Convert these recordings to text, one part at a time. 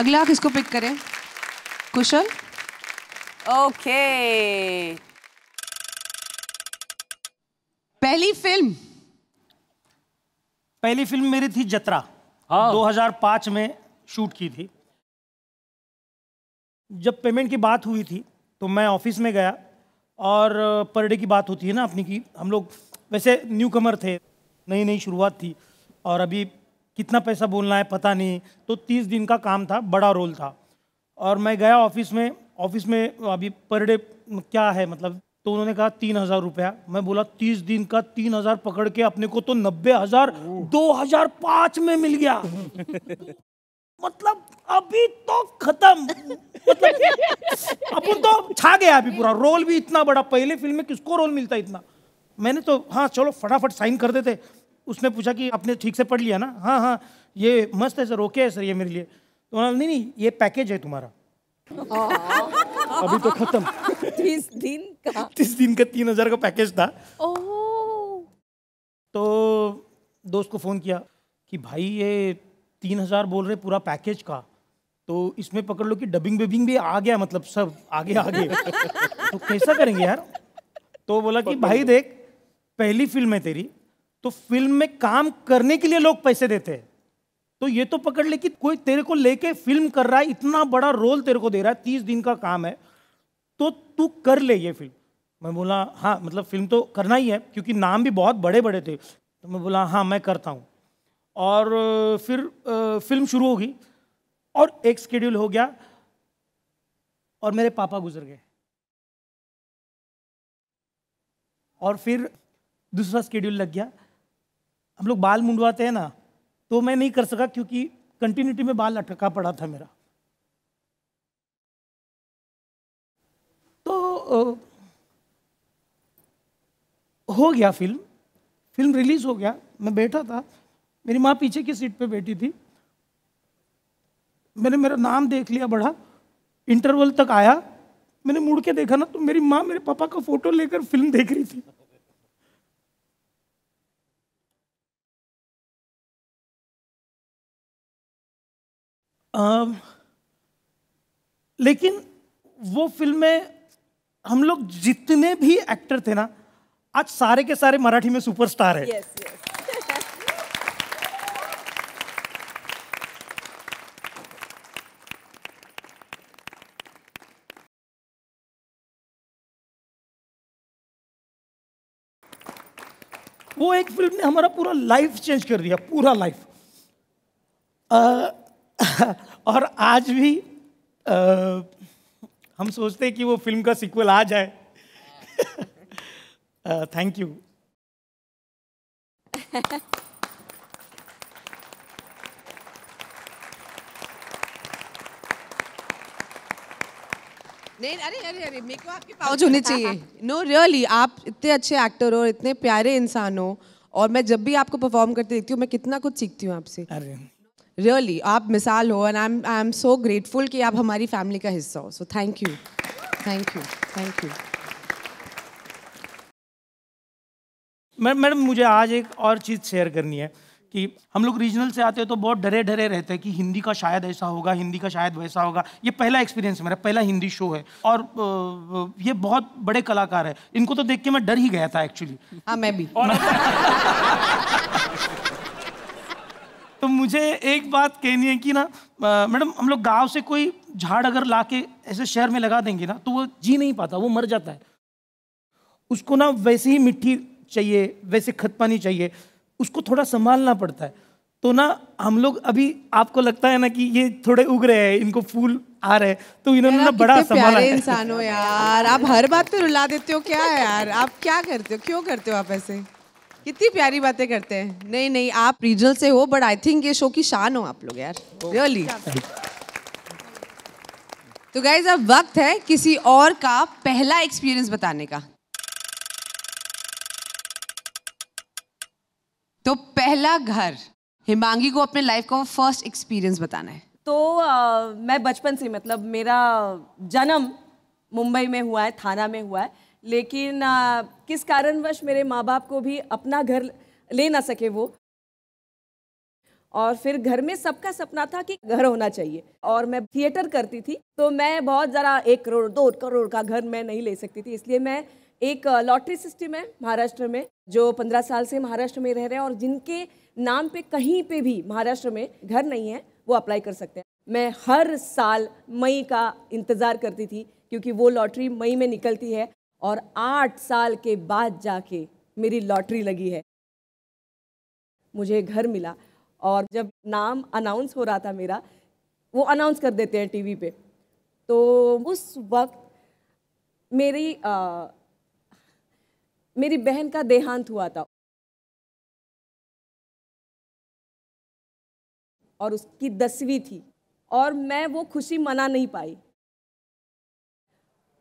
अगला किसको पिक करें? कुशल? ओके। पहली फिल्म मेरी थी जतरा। 2005 में शूट की थी। जब पेमेंट की बात हुई थी तो मैं ऑफिस में गया और पर डे की बात होती है ना अपनी की, हम लोग वैसे न्यू कमर थे, नई नई शुरुआत थी और अभी कितना पैसा बोलना है पता नहीं, तो 30 दिन का काम था, बड़ा रोल था। और मैं गया ऑफिस में अभी पर डे क्या है मतलब, तो उन्होंने कहा 3000 रुपया। मैं बोला 30 दिन का 3000 पकड़ के अपने को तो 90000 2005 में मिल गया। मतलब अभी तो खत्म, मतलब अपन तो छा गया अभी पूरा। रोल भी इतना बड़ा, पहले फिल्म में किसको रोल मिलता इतना। मैंने तो हाँ चलो फटाफट साइन कर देते। उसने पूछा कि आपने ठीक से पढ़ लिया ना? हाँ हाँ ये मस्त है सर, ओके है सर ये मेरे लिए। तो बोला नहीं नहीं ये पैकेज है तुम्हारा। अभी तो खत्म। 30 दिन का 3000 का पैकेज था। तो दोस्त को फोन किया कि भाई ये 3000 बोल रहे पूरा पैकेज का, तो इसमें पकड़ लो कि डबिंग बेबिंग भी आ गया, मतलब सब आगे आगे। तो कैसा करेंगे यार? तो बोला कि भाई देख पहली फिल्म है तेरी, तो फिल्म में काम करने के लिए लोग पैसे देते हैं, तो ये तो पकड़ ले कि कोई तेरे को लेके फिल्म कर रहा है, इतना बड़ा रोल तेरे को दे रहा है, 30 दिन का काम है, तो तू कर ले ये फिल्म। मैं बोला हाँ मतलब फिल्म तो करना ही है, क्योंकि नाम भी बहुत बड़े बड़े थे। तो मैं बोला हाँ मैं करता हूँ। और फिर फिल्म शुरू होगी और एक स्केड्यूल हो गया और मेरे पापा गुजर गए, और फिर दूसरा स्केड्यूल लग गया। हम लोग बाल मुंडवाते हैं ना, तो मैं नहीं कर सका क्योंकि कंटिन्यूटी में बाल अटका पड़ा था मेरा। तो हो गया फिल्म रिलीज हो गया। मैं बैठा था, मेरी माँ पीछे की सीट पे बैठी थी। मैंने मेरा नाम देख लिया बड़ा, इंटरवल तक आया, मैंने मुड़ के देखा ना तो मेरी माँ मेरे पापा का फोटो लेकर फिल्म देख रही थी। लेकिन वो फिल्म में हम लोग जितने भी एक्टर थे ना, आज सारे के सारे मराठी में सुपरस्टार है। yes, yes. वो एक फिल्म ने हमारा पूरा लाइफ चेंज कर दिया, पूरा लाइफ। और आज भी हम सोचते हैं कि वो फिल्म का सीक्वल आ जाए। Thank you. नहीं अरे अरे अरे मेरे को आपके पाउच होने चाहिए। नो रियली आप इतने अच्छे एक्टर हो, इतने प्यारे इंसान हो, और मैं जब भी आपको परफॉर्म करते देखती हूँ मैं कितना कुछ सीखती हूँ आपसे। अरे रियली आप मिसाल हो, and I am so grateful कि आप हमारी फैमिली का हिस्सा हो। So thank you thank you thank you. Madam मुझे आज एक और चीज़ शेयर करनी है कि हम लोग रीजनल से आते हैं तो बहुत डरे डरे रहते हैं कि हिंदी का शायद ऐसा होगा, हिंदी का शायद वैसा होगा। ये पहला एक्सपीरियंस है मेरा, पहला हिंदी शो है, और ये बहुत बड़े कलाकार है, इनको तो देख के मैं डर ही गया था एक्चुअली। हाँ मैं भी। तो मुझे एक बात कहनी है कि ना मैडम, हम लोग गाँव से कोई झाड़ अगर ला के ऐसे शहर में लगा देंगे ना तो वो जी नहीं पाता, वो मर जाता है। उसको ना वैसे ही मिट्टी चाहिए, वैसे खत पानी चाहिए, उसको थोड़ा संभालना पड़ता है। तो ना हम लोग अभी आपको लगता है ना कि ये थोड़े उग रहे हैं, इनको फूल आ रहे हैं, तो इन्होंने ना बड़ा संभाला है। इंसान हो यार आप, हर बात पे रुला देते हो, क्या है यार आप, क्या करते हो, क्यों करते हो आप ऐसे, कितनी प्यारी बातें करते हैं। नहीं नहीं आप रीजनल से हो, बट आई थिंक ये शो की शान हो आप लोग यार, रियली। तो गाइज अब वक्त है किसी और का पहला एक्सपीरियंस बताने का। तो पहला घर, हिमांगी को अपने लाइफ का फर्स्ट एक्सपीरियंस बताना है। तो मैं बचपन से, मतलब मेरा जन्म मुंबई में हुआ है, थाना में हुआ है, लेकिन किस कारणवश मेरे माँ बाप को भी अपना घर ले ना सके वो, और फिर घर में सबका सपना था कि घर होना चाहिए। और मैं थिएटर करती थी तो मैं बहुत ज़रा 1 करोड़ 2 करोड़ का घर मैं नहीं ले सकती थी, इसलिए मैं एक लॉटरी सिस्टम है महाराष्ट्र में, जो 15 साल से महाराष्ट्र में रह रहे हैं और जिनके नाम पे कहीं पे भी महाराष्ट्र में घर नहीं है वो अप्लाई कर सकते हैं। मैं हर साल मई का इंतज़ार करती थी क्योंकि वो लॉटरी मई में निकलती है और 8 साल के बाद जाके मेरी लॉटरी लगी है, मुझे घर मिला। और जब नाम अनाउंस हो रहा था मेरा, वो अनाउंस कर देते हैं टीवी पे, तो उस वक्त मेरी बहन का देहांत हुआ था और उसकी 10वीं थी और मैं वो खुशी मना नहीं पाई।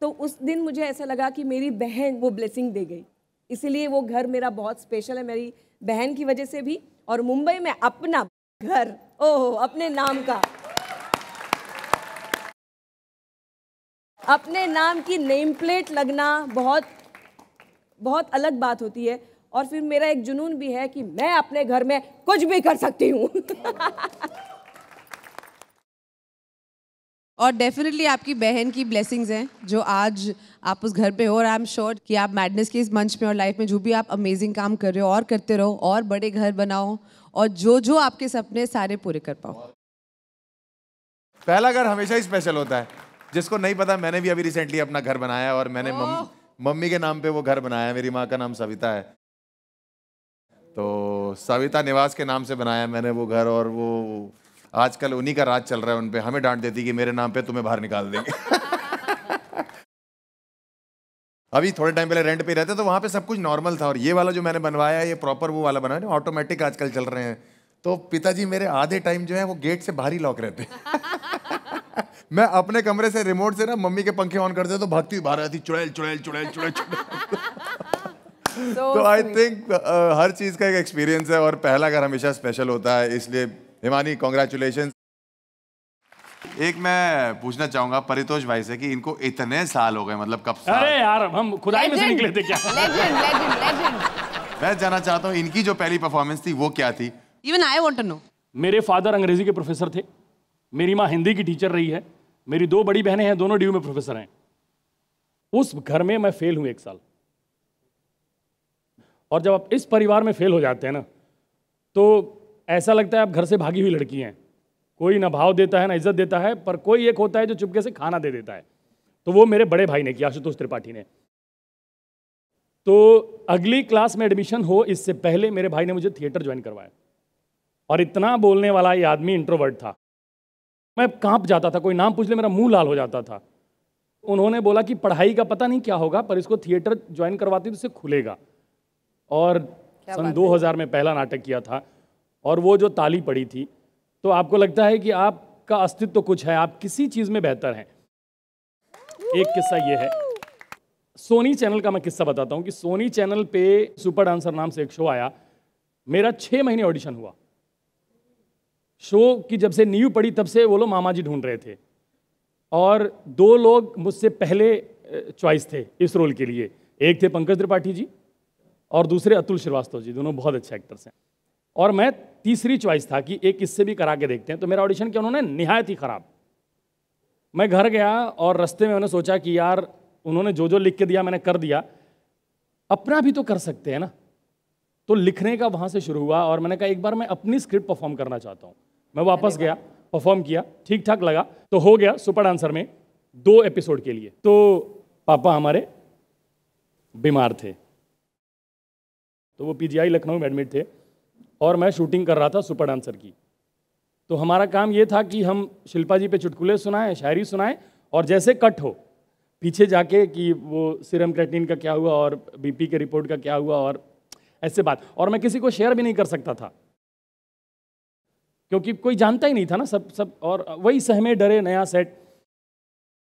तो उस दिन मुझे ऐसा लगा कि मेरी बहन वो ब्लेसिंग दे गई, इसलिए वो घर मेरा बहुत स्पेशल है मेरी बहन की वजह से भी। और मुंबई में अपना घर, ओह अपने नाम का, अपने नाम की नेम प्लेट लगना बहुत बहुत अलग बात होती है। और फिर मेरा एक जुनून भी है कि मैं अपने घर में कुछ भी कर सकती हूँ। और डेफिनेटली आपकी बहन की ब्लेसिंग्स हैं जो आज आप उस घर पे हो, और आई एम श्योर कि आप मैडनेस के इस मंच में और लाइफ में जो भी आप अमेजिंग काम कर रहे हो और करते रहो और बड़े घर बनाओ और जो जो आपके सपने सारे पूरे कर पाओ। पहला घर हमेशा ही स्पेशल होता है, जिसको नहीं पता मैंने भी अभी रिसेंटली अपना घर बनाया और मैंने मम्मी के नाम पे वो घर बनाया है। मेरी माँ का नाम सविता है तो सविता निवास के नाम से बनाया मैंने वो घर, और वो आजकल उन्हीं का राज चल रहा है उन पे, हमें डांट देती कि मेरे नाम पे तुम्हें बाहर निकाल देंगे। अभी थोड़े टाइम पहले रेंट पे रहते तो वहाँ पे सब कुछ नॉर्मल था, और ये वाला जो मैंने बनवाया ये प्रॉपर वो वाला बनाया ना, ऑटोमेटिक आजकल चल रहे हैं। तो पिताजी मेरे आधे टाइम जो है वो गेट से बाहर ही लॉक रहते हैं। मैं अपने कमरे से रिमोट से ना मम्मी के पंखे ऑन करते तो भागती हुई बाहर आती, चुड़ैल चुड़ैल चुड़ैल चुड़ैल। तो आई थिंक हर चीज़ का एक एक्सपीरियंस है और पहला घर हमेशा स्पेशल होता है, इसलिए हिमानी कॉन्ग्रेचुलेशन। एक मैं पूछना चाहूंगा परितोष भाई से कि इनको इतने साल हो गए, मतलब कब साल? अरे यार हम खुदाई में से निकले थे क्या? Legend, legend, legend. मैं जानना चाहता हूँ इनकी जो पहली परफॉर्मेंस थी वो क्या थी? Even I want to know. मेरे फादर अंग्रेजी के प्रोफेसर थे, मेरी माँ हिंदी की टीचर रही है, मेरी 2 बड़ी बहनें हैं, दोनों डीयू में प्रोफेसर हैं। उस घर में मैं फेल हूँ 1 साल, और जब आप इस परिवार में फेल हो जाते हैं ना तो ऐसा लगता है आप घर से भागी हुई लड़की हैं। कोई ना भाव देता है ना इज्जत देता है, पर कोई एक होता है जो चुपके से खाना दे देता है। तो वो मेरे बड़े भाई ने किया, आशुतोष त्रिपाठी ने। तो अगली क्लास में एडमिशन हो इससे पहले मेरे भाई ने मुझे थिएटर ज्वाइन करवाया, और इतना बोलने वाला ये आदमी इंट्रोवर्ट था, मैं कांप जाता था, कोई नाम पूछ ले मेरा मुँह लाल हो जाता था। उन्होंने बोला कि पढ़ाई का पता नहीं क्या होगा पर इसको थिएटर ज्वाइन करवाती तो इससे खुलेगा, और सन 2000 में पहला नाटक किया था। और वो जो ताली पड़ी थी तो आपको लगता है कि आपका अस्तित्व तो कुछ है, आप किसी चीज़ में बेहतर हैं। एक किस्सा ये है, सोनी चैनल का मैं किस्सा बताता हूँ कि सोनी चैनल पे सुपर डांसर नाम से एक शो आया, मेरा 6 महीने ऑडिशन हुआ। शो की जब से नींव पड़ी तब से वो लोग मामा जी ढूंढ रहे थे, और 2 लोग मुझसे पहले चॉइस थे इस रोल के लिए। एक थे पंकज त्रिपाठी जी और दूसरे अतुल श्रीवास्तव जी, दोनों बहुत अच्छे एक्टर्स हैं, और मैं तीसरी चॉइस था कि एक इससे भी करा के देखते हैं। तो मेरा ऑडिशन किया उन्होंने, निहायत ही ख़राब। मैं घर गया और रास्ते में मैंने सोचा कि यार उन्होंने जो जो लिख के दिया मैंने कर दिया, अपना भी तो कर सकते हैं ना। तो लिखने का वहाँ से शुरू हुआ, और मैंने कहा एक बार मैं अपनी स्क्रिप्ट परफॉर्म करना चाहता हूँ। मैं वापस गया, परफॉर्म किया, ठीक ठाक लगा, तो हो गया सुपर डांसर में 2 एपिसोड के लिए। तो पापा हमारे बीमार थे, तो वो PGI लखनऊ में एडमिट थे, और मैं शूटिंग कर रहा था सुपर डांसर की। तो हमारा काम ये था कि हम शिल्पा जी पे चुटकुले सुनाएं, शायरी सुनाएं, और जैसे कट हो पीछे जाके कि वो सीरम क्रिएटिनिन का क्या हुआ और BP के रिपोर्ट का क्या हुआ, और ऐसे बात। और मैं किसी को शेयर भी नहीं कर सकता था क्योंकि कोई जानता ही नहीं था ना, सब और वही सहमे डरे नया सेट।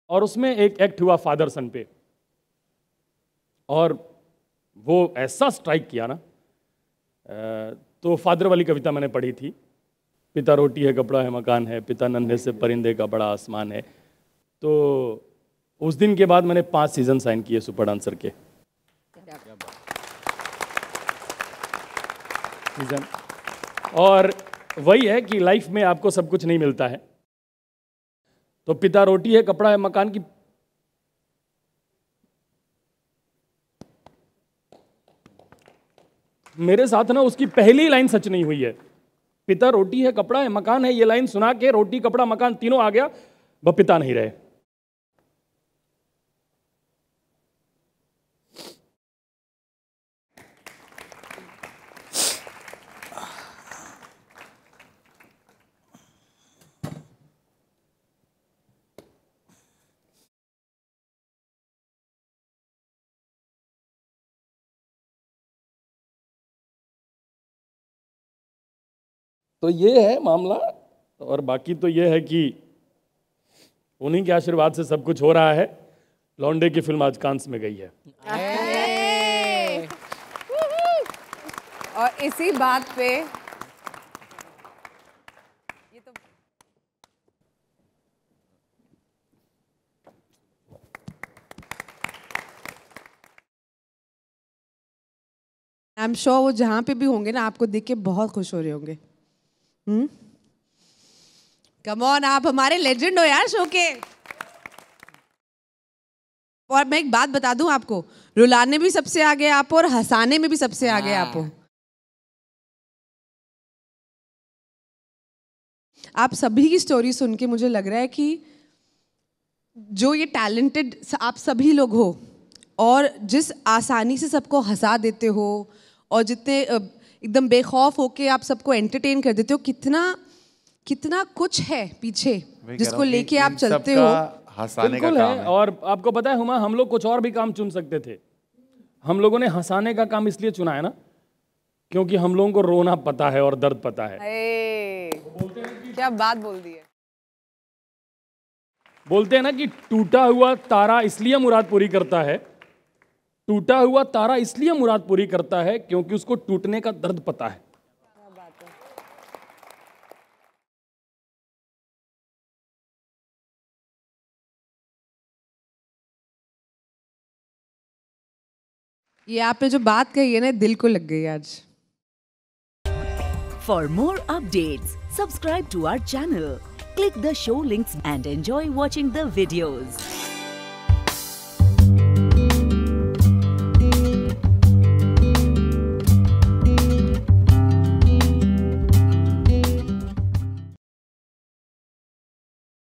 और उसमें एक एक्ट हुआ फादर सन पे, और वो ऐसा स्ट्राइक किया ना। तो फादर वाली कविता मैंने पढ़ी थी, पिता रोटी है कपड़ा है मकान है, पिता नन्हे से परिंदे का बड़ा आसमान है। तो उस दिन के बाद मैंने 5 सीजन साइन किए सुपर डांसर के। और वही है कि लाइफ में आपको सब कुछ नहीं मिलता है, तो पिता रोटी है, कपड़ा है, मकान की मेरे साथ ना उसकी पहली लाइन सच नहीं हुई है। पिता रोटी है, कपड़ा है, मकान है, ये लाइन सुना के रोटी कपड़ा मकान तीनों आ गया, वह पिता नहीं रहे। तो ये है मामला, और बाकी तो ये है कि उन्हीं के आशीर्वाद से सब कुछ हो रहा है। लॉन्डे की फिल्म आज कांस में गई है। और इसी बात पे ये तो आई एम श्योर वो जहां पे भी होंगे ना आपको देख के बहुत खुश हो रहे होंगे। कम ऑन, आप हमारे लेजेंड हो यार शो के। और मैं एक बात बता दूं आपको, रुलाने भी सबसे आगे आप और हंसाने में भी सबसे आगे आप हो। आप सभी की स्टोरी सुन के मुझे लग रहा है कि जो ये टैलेंटेड आप सभी लोग हो और जिस आसानी से सबको हंसा देते हो और जितने एकदम बेखौफ होके आप सबको एंटरटेन कर देते हो, कितना कितना कुछ है पीछे जिसको लेके आप चलते हो। हंसाने का काम है। और आपको पता है हुमा, हम लोग कुछ और भी काम चुन सकते थे, हम लोगों ने हंसाने का काम इसलिए चुना है ना क्योंकि हम लोगों को रोना पता है और दर्द पता है। बोलते हैं कि क्या बात बोल दी है, बोलते हैं ना कि टूटा हुआ तारा इसलिए मुराद पूरी करता है, टूटा हुआ तारा इसलिए मुराद पूरी करता है क्योंकि उसको टूटने का दर्द पता है। ये आपने जो बात कही है ना, दिल को लग गई आज। For more updates subscribe to our channel, click the show links and enjoy watching the videos.